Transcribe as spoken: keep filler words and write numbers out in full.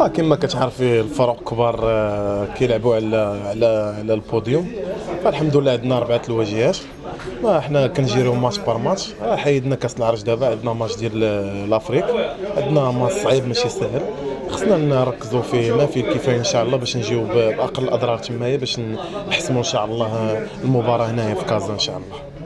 اه كما كتعرفي الفرق كبار كيلعبوا على على على البوديوم، فالحمد لله عندنا اربعه الواجهات. ما حنا كنجيريو ماتش بار ماتش، حيدنا كاس العرش، دابا عندنا ماتش ديال لافريك، عندنا ماتش صعيب ماشي سهل، خصنا نركزوا فيه ما فيه الكفايه ان شاء الله باش نجيو باقل الاضرار تمايا، باش نحسموا ان شاء الله المباراه هنايا في كازا ان شاء الله.